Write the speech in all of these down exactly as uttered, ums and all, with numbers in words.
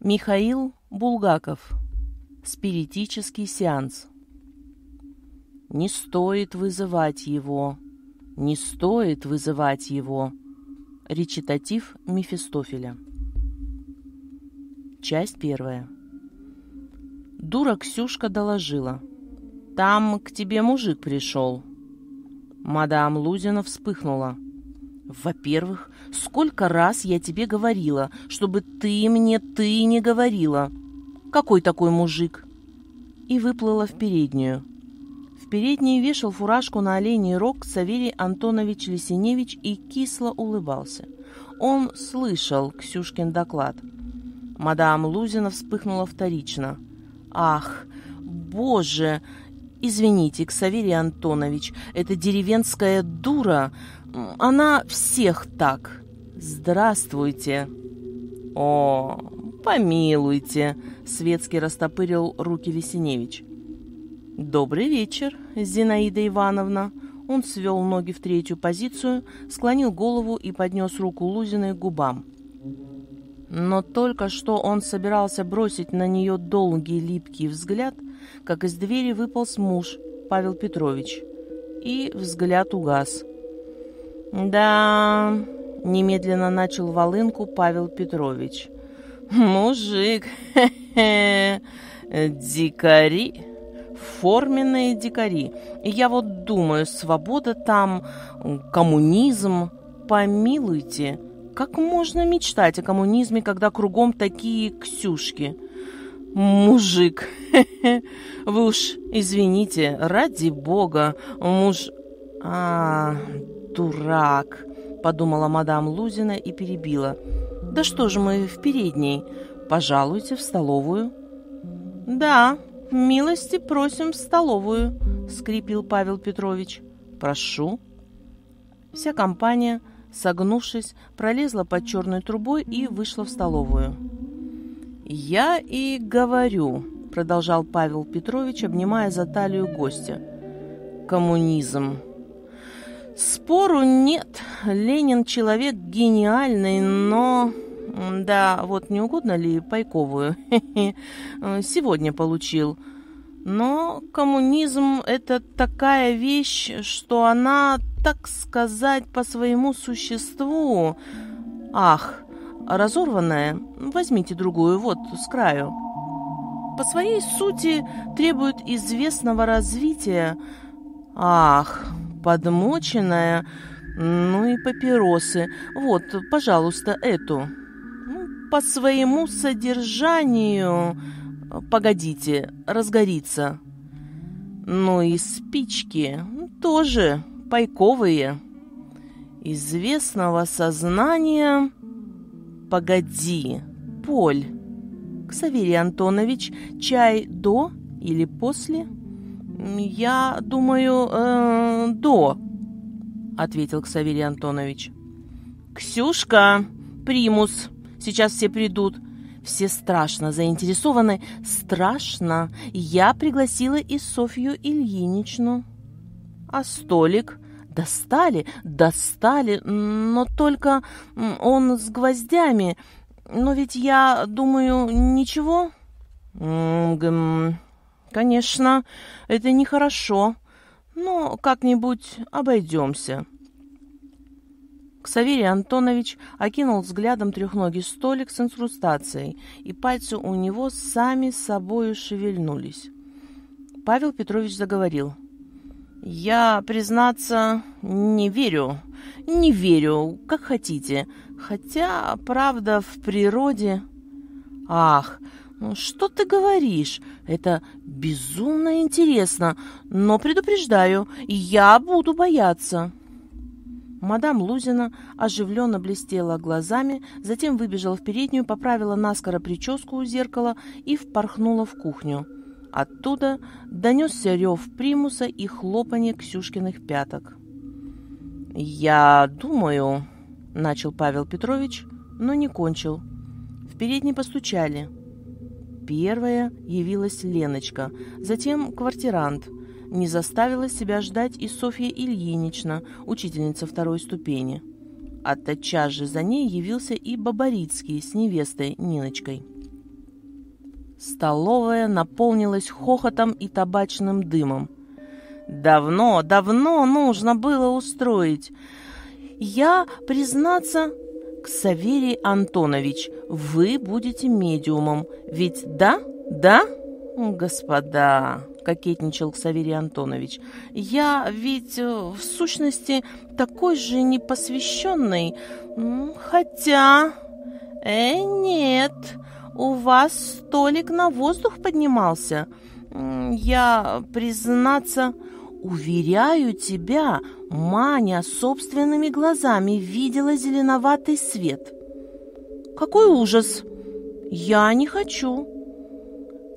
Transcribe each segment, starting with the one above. Михаил Булгаков. Спиритический сеанс. Не стоит вызывать его. Не стоит вызывать его. Речитатив Мефистофеля. Часть первая. Дура Ксюшка доложила. Там к тебе мужик пришел. Мадам Лузина вспыхнула. Во-первых, сколько раз я тебе говорила, чтобы ты мне ты не говорила. Какой такой мужик? И выплыла в переднюю. В передней вешал фуражку на оленей рог Ксаверий Антонович Лисеневич и кисло улыбался. Он слышал Ксюшкин доклад. Мадам Лузина вспыхнула вторично. Ах, боже! Извините, Ксаверий Антонович, эта деревенская дура, она всех так. Здравствуйте. О, помилуйте, светски растопырил руки Лисеневич. Добрый вечер, Зинаида Ивановна. Он свел ноги в третью позицию, склонил голову и поднес руку Лузиной к губам. Но только что он собирался бросить на нее долгий липкий взгляд, как из двери выполз муж, Павел Петрович, и взгляд угас. «Да...» — немедленно начал волынку Павел Петрович. «Мужик! Хе-хе! Дикари! Форменные дикари! Я вот думаю, свобода там, коммунизм, помилуйте!» Как можно мечтать о коммунизме, когда кругом такие Ксюшки? Мужик, вы уж извините, ради бога, муж... А, дурак, подумала мадам Лузина и перебила. Да что же мы в передней? Пожалуйте в столовую. Да, милости просим в столовую, скрипел Павел Петрович. Прошу. Вся компания... согнувшись, пролезла под черной трубой и вышла в столовую. «Я и говорю», — продолжал Павел Петрович, обнимая за талию гостя. «Коммунизм». «Спору нет, Ленин человек гениальный, но...» «Да, вот не угодно ли пайковую?» «Сегодня получил». «Но коммунизм — это такая вещь, что она...» так сказать, по своему существу. Ах, разорванная, возьмите другую, вот, с краю. По своей сути требует известного развития. Ах, подмоченная, ну и папиросы. Вот, пожалуйста, эту. По своему содержанию... Погодите, разгорится. Ну и спички тоже... пайковые, известного сознания... Погоди, Поль. Ксаверий Антонович, чай до или после? Я думаю, э, до, ответил Ксаверий Антонович. Ксюшка, примус, сейчас все придут. Все страшно заинтересованы, страшно. Я пригласила и Софью Ильиничну. А столик? Достали, достали, но только он с гвоздями. Но ведь я думаю, ничего? Конечно, это нехорошо, но как-нибудь обойдемся. Ксаверий Антонович окинул взглядом трехногий столик с инкрустацией, и пальцы у него сами собою шевельнулись. Павел Петрович заговорил. «Я, признаться, не верю, не верю, как хотите, хотя, правда, в природе...» «Ах, что ты говоришь? Это безумно интересно, но предупреждаю, я буду бояться». Мадам Лузина оживленно блестела глазами, затем выбежала в переднюю, поправила наскоро прическу у зеркала и впорхнула в кухню. Оттуда донесся рев примуса и хлопанье Ксюшкиных пяток. «Я думаю...» — начал Павел Петрович, но не кончил. В передней постучали. Первая явилась Леночка, затем квартирант. Не заставила себя ждать и Софья Ильинична, учительница второй ступени. Ототчас же за ней явился и Бабарицкий с невестой Ниночкой. Столовая наполнилась хохотом и табачным дымом. Давно, давно нужно было устроить. Я, признаться, Ксаверий Антонович, вы будете медиумом. Ведь да, да, господа, кокетничал Ксаверий Антонович, я ведь в сущности такой же непосвященный. Хотя... Э, нет, у вас столик на воздух поднимался. Я, признаться, уверяю тебя, Маня собственными глазами видела зеленоватый свет. Какой ужас! Я не хочу.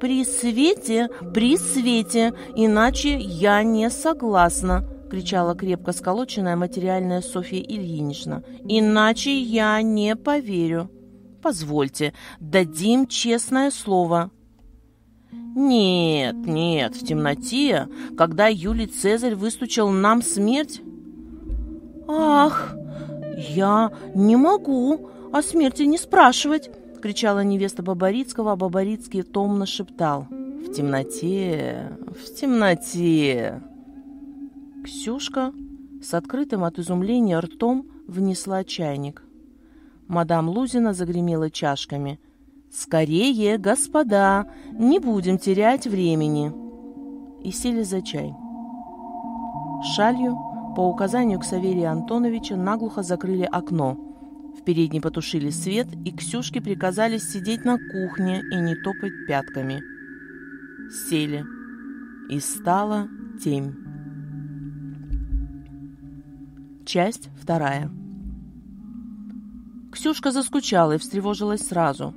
При свете, при свете, иначе я не согласна, кричала крепко сколоченная материальная Софья Ильинична. Иначе я не поверю. Позвольте, дадим честное слово. Нет, нет, в темноте, когда Юлий Цезарь выстучил нам смерть. Ах, я не могу о смерти не спрашивать, кричала невеста Бабарицкого, а Бабарицкий томно шептал. В темноте, в темноте. Ксюшка с открытым от изумления ртом внесла чайник. Мадам Лузина загремела чашками. «Скорее, господа, не будем терять времени!» И сели за чай. Шалью, по указанию Ксаверия Антоновича, наглухо закрыли окно. В передней потушили свет, и Ксюшке приказали сидеть на кухне и не топать пятками. Сели. И стала темь. Часть вторая. Ксюшка заскучала и встревожилась сразу.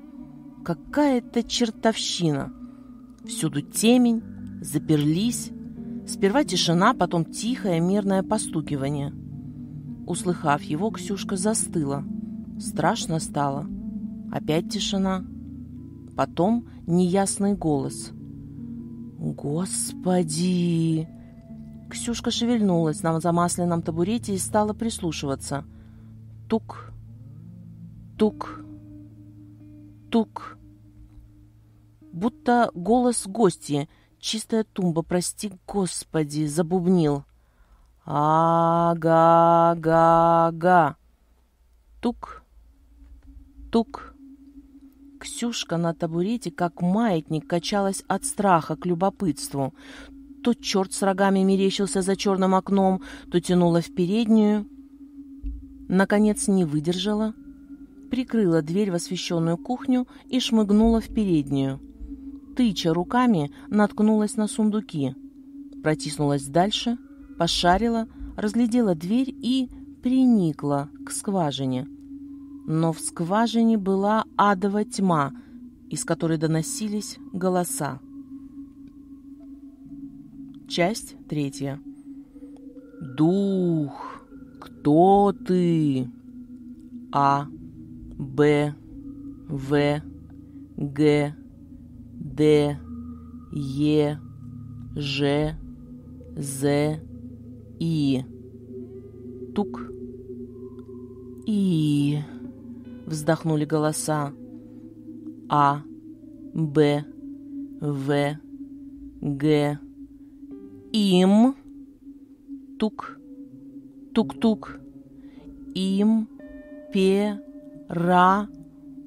Какая-то чертовщина. Всюду темень, заперлись. Сперва тишина, потом тихое мирное постукивание. Услыхав его, Ксюшка застыла. Страшно стало. Опять тишина. Потом неясный голос. «Господи!» Ксюшка шевельнулась на замасленном табурете и стала прислушиваться. Тук, тук, тук. Будто голос гостья, чистая тумба, прости господи, забубнил. А-га-га-га. Тук, тук. Ксюшка на табурете, как маятник, качалась от страха к любопытству. То черт с рогами мерещился за черным окном, то тянула в переднюю. Наконец не выдержала. Прикрыла дверь в освещенную кухню и шмыгнула в переднюю. Тыча руками, наткнулась на сундуки. Протиснулась дальше, пошарила, разглядела дверь и приникла к скважине. Но в скважине была адова тьма, из которой доносились голоса. Часть третья. Дух, кто ты? А. Б, В, Г, Д, Е, Ж, З, И. Тук. И. Вздохнули голоса. А, Б, В, Г. Им. Тук. Тук-тук. Им. Пе. Ра.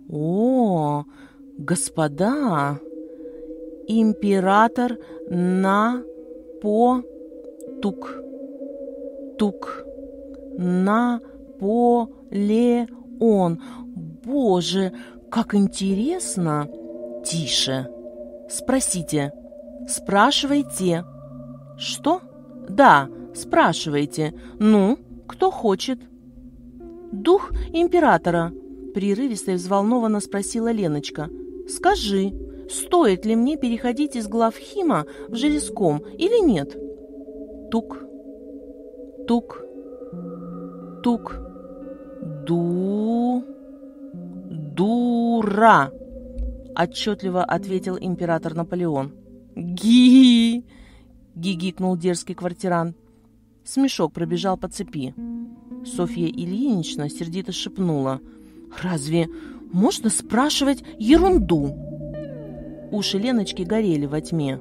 О, господа! Император на по тук. Тук. На по ле он. Боже, как интересно! Тише. Спросите. Спрашивайте. Что? Да, спрашивайте. Ну, кто хочет? Дух императора. Прерывисто и взволнованно спросила Леночка. «Скажи, стоит ли мне переходить из Главхима в Железком или нет?» Тук, тук, тук, ду, дура, отчетливо ответил император Наполеон. «Ги!» — гигикнул дерзкий квартирант. Смешок пробежал по цепи. Софья Ильинична сердито шепнула. «Разве можно спрашивать ерунду?» Уши Леночки горели во тьме.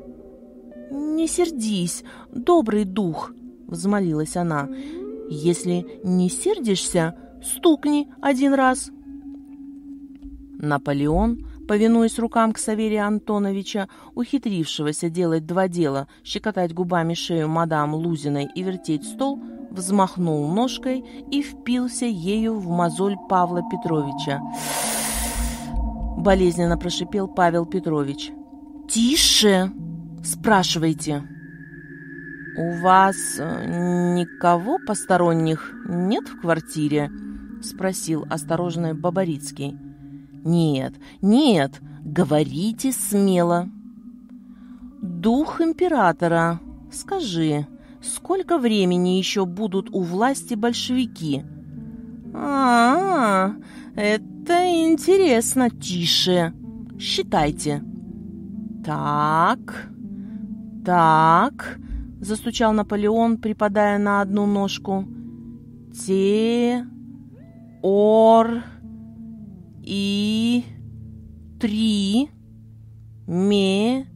«Не сердись, добрый дух!» — взмолилась она. «Если не сердишься, стукни один раз!» Наполеон, повинуясь рукам Ксаверия Антоновича, ухитрившегося делать два дела — щекотать губами шею мадам Лузиной и вертеть стол, взмахнул ножкой и впился ею в мозоль Павла Петровича. Болезненно прошипел Павел Петрович. «Тише! Спрашивайте!» «У вас никого посторонних нет в квартире?» — спросил осторожный Бабарицкий. «Нет, нет, говорите смело». «Дух императора, скажи, сколько времени еще будут у власти большевики?» «А-а-а, это интересно, тише. Считайте». «Так, так», — застучал Наполеон, припадая на одну ножку. «Те-ор... и три месяца».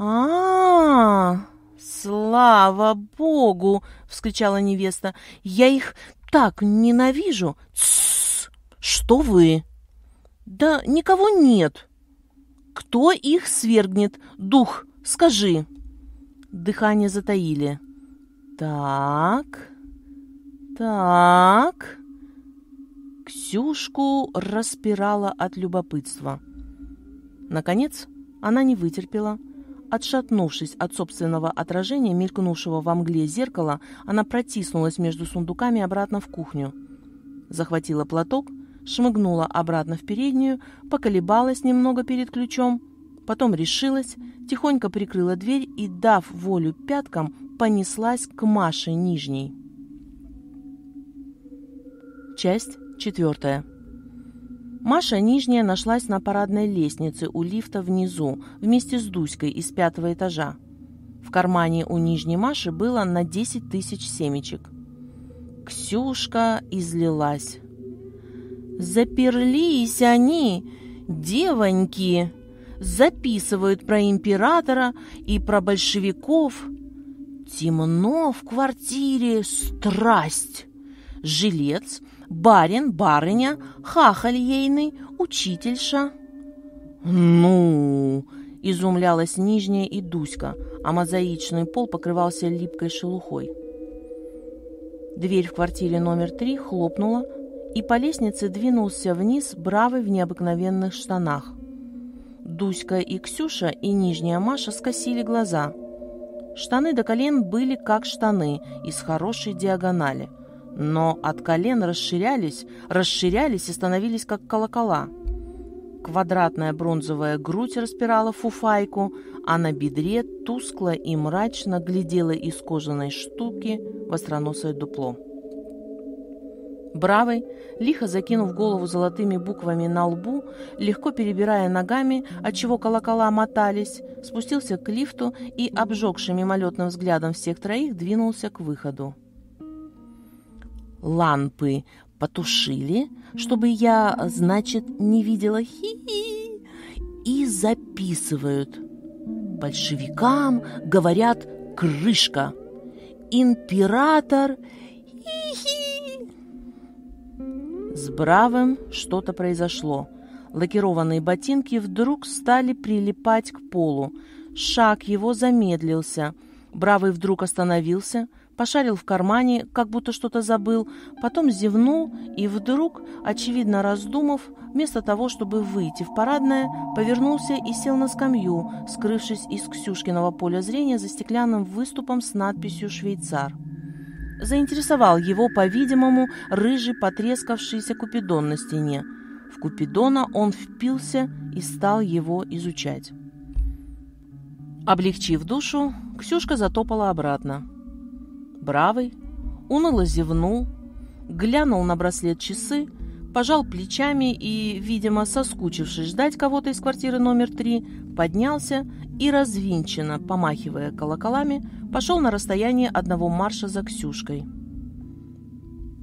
«А-а-а! Слава богу!» — вскричала невеста. «Я их так ненавижу!» «Тссс! Что вы?» «Да никого нет!» «Кто их свергнет? Дух, скажи!» Дыхание затаили. «Так, так...» Ксюшку распирала от любопытства. Наконец, она не вытерпела. Отшатнувшись от собственного отражения, мелькнувшего во мгле зеркала, она протиснулась между сундуками обратно в кухню. Захватила платок, шмыгнула обратно в переднюю, поколебалась немного перед ключом, потом решилась, тихонько прикрыла дверь и, дав волю пяткам, понеслась к Маше Нижней. Часть четвертая. Маша Нижняя нашлась на парадной лестнице у лифта внизу, вместе с Дуськой из пятого этажа. В кармане у Нижней Маши было на десять тысяч семечек. Ксюшка излилась. «Заперлись они, девоньки, записывают про императора и про большевиков. Темно в квартире, страсть! Жилец, барин, барыня, хахаль ейный, учительша». «Ну!» — изумлялась Нижняя и Дуська, а мозаичный пол покрывался липкой шелухой. Дверь в квартире номер три хлопнула, и по лестнице двинулся вниз бравый в необыкновенных штанах. Дуська и Ксюша и Нижняя Маша скосили глаза. Штаны до колен были как штаны из хорошей диагонали, но от колен расширялись, расширялись и становились как колокола. Квадратная бронзовая грудь распирала фуфайку, а на бедре тускло и мрачно глядела из кожаной штуки востроносое дупло. Бравый, лихо закинув голову золотыми буквами на лбу, легко перебирая ногами, отчего колокола мотались, спустился к лифту и, обжегший мимолетным взглядом всех троих, двинулся к выходу. «Лампы потушили, чтобы я, значит, не видела, хи-хи, и записывают. Большевикам, говорят, крышка. Император, хи-хи». С бравым что-то произошло. Лакированные ботинки вдруг стали прилипать к полу. Шаг его замедлился. Бравый вдруг остановился, пошарил в кармане, как будто что-то забыл, потом зевнул и вдруг, очевидно раздумав, вместо того, чтобы выйти в парадное, повернулся и сел на скамью, скрывшись из Ксюшкиного поля зрения за стеклянным выступом с надписью «Швейцар». Заинтересовал его, по-видимому, рыжий потрескавшийся купидон на стене. В купидона он впился и стал его изучать. Облегчив душу, Ксюшка затопала обратно. Бравый уныло зевнул, глянул на браслет часы, пожал плечами и, видимо, соскучившись ждать кого-то из квартиры номер три, поднялся и, развинченно помахивая колоколами, пошел на расстояние одного марша за Ксюшкой.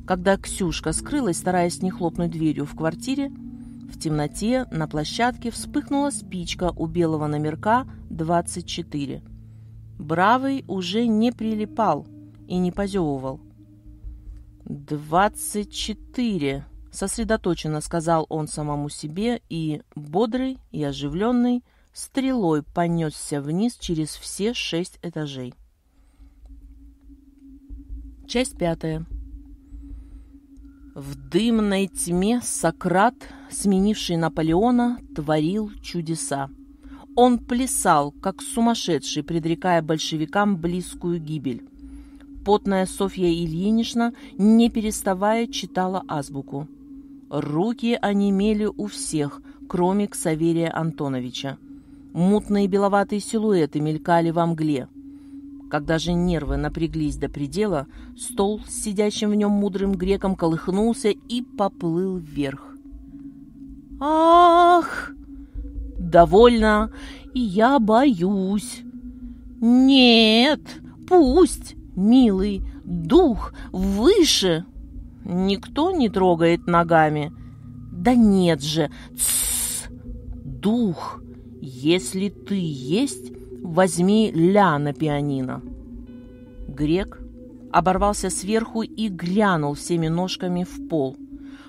Когда Ксюшка скрылась, стараясь не хлопнуть дверью в квартире, В темноте на площадке вспыхнула спичка у белого номерка двадцать четыре. Бравый уже не прилипал и не позевывал. «Двадцать четыре», — сосредоточенно сказал он самому себе и, бодрый и оживленный, стрелой понесся вниз через все шесть этажей. Часть пятая. В дымной тьме Сократ, сменивший Наполеона, творил чудеса. Он плясал, как сумасшедший, предрекая большевикам близкую гибель. Потная Софья Ильинична, не переставая, читала азбуку. Руки онемели у всех, кроме Ксаверия Антоновича. Мутные беловатые силуэты мелькали во мгле. Когда же нервы напряглись до предела, стол с сидящим в нем мудрым греком колыхнулся и поплыл вверх. «Ах! Довольно! Я боюсь! Нет! Пусть! Милый дух выше! Никто не трогает ногами! Да нет же! Тссс! Дух! Если ты есть, возьми ля на пианино!» Грек оборвался сверху и грянул всеми ножками в пол.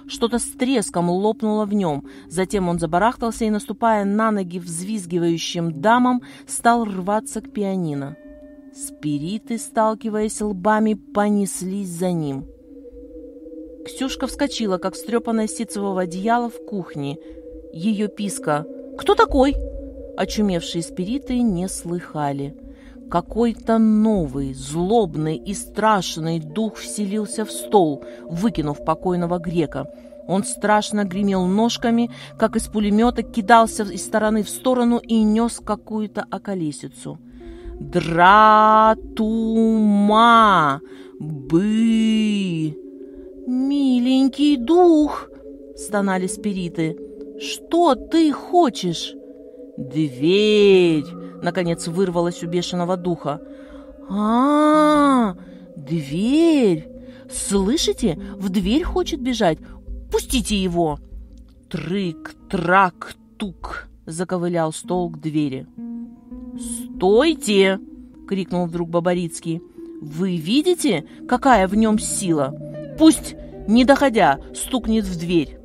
Что-то с треском лопнуло в нем, затем он забарахтался и, наступая на ноги взвизгивающим дамам, стал рваться к пианино. Спириты, сталкиваясь лбами, понеслись за ним. Ксюшка вскочила, как стрепанное ситцевого одеяла, в кухне. Ее писка «Кто такой?» очумевшие спириты не слыхали. Какой-то новый, злобный и страшный дух вселился в стол, выкинув покойного грека. Он страшно гремел ножками, как из пулемета, кидался из стороны в сторону и нес какую-то околесицу. «Дратума! Бы! Миленький дух!» — стонали спириты. «Что ты хочешь?» «Дверь!» — наконец вырвалась у бешеного духа. «А-а-а! Дверь! Слышите? В дверь хочет бежать! Пустите его!» «Трык-трак-тук!» — заковылял стол к двери. «Стойте!» — крикнул вдруг Бабарицкий. «Вы видите, какая в нем сила? Пусть, не доходя, стукнет в дверь!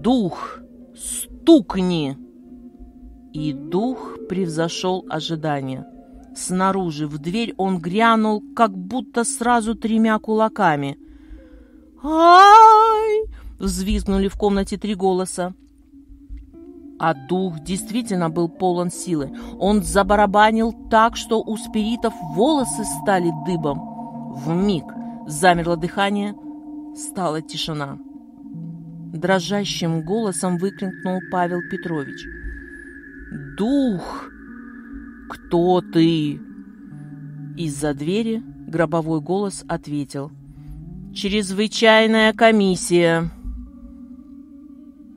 Дух, стукни!» И дух превзошел ожидания. Снаружи в дверь он грянул, как будто сразу тремя кулаками. «Ай!» — взвизгнули в комнате три голоса. А дух действительно был полон силы. Он забарабанил так, что у спиритов волосы стали дыбом. Вмиг замерло дыхание, стала тишина. Дрожащим голосом выкрикнул Павел Петрович: «Дух! Кто ты?» Из-за двери гробовой голос ответил: «Чрезвычайная комиссия!»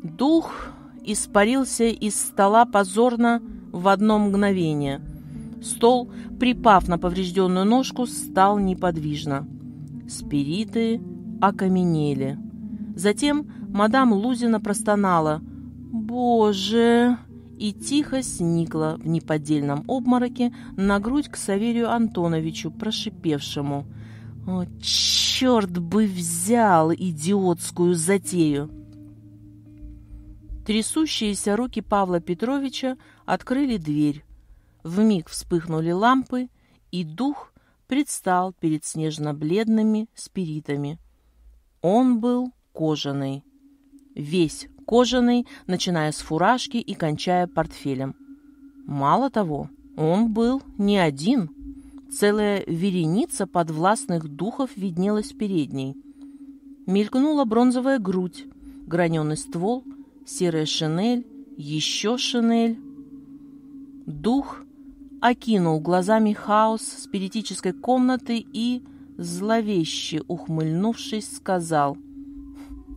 Дух испарился из стола позорно в одно мгновение. Стол, припав на поврежденную ножку, стал неподвижно. Спириты окаменели. Затем мадам Лузина простонала «Боже!» и тихо сникла в неподдельном обмороке на грудь к Ксаверию Антоновичу, прошипевшему: «О, черт бы взял идиотскую затею!» Трясущиеся руки Павла Петровича открыли дверь. Вмиг вспыхнули лампы, и дух предстал перед снежно-бледными спиритами. Он был кожаный. Весь кожаный, начиная с фуражки и кончая портфелем. Мало того, он был не один. Целая вереница подвластных духов виднелась передней. Мелькнула бронзовая грудь, граненый ствол, серая шинель, еще шинель. Дух окинул глазами хаос спиритической комнаты и, зловеще ухмыльнувшись, сказал: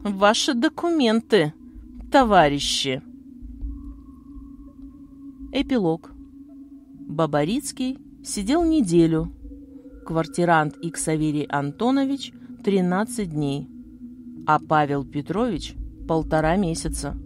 «Ваши документы, товарищи!» Эпилог. Бабарицкий сидел неделю. Квартирант и Ксаверий Антонович — тринадцать дней, а Павел Петрович — полтора месяца.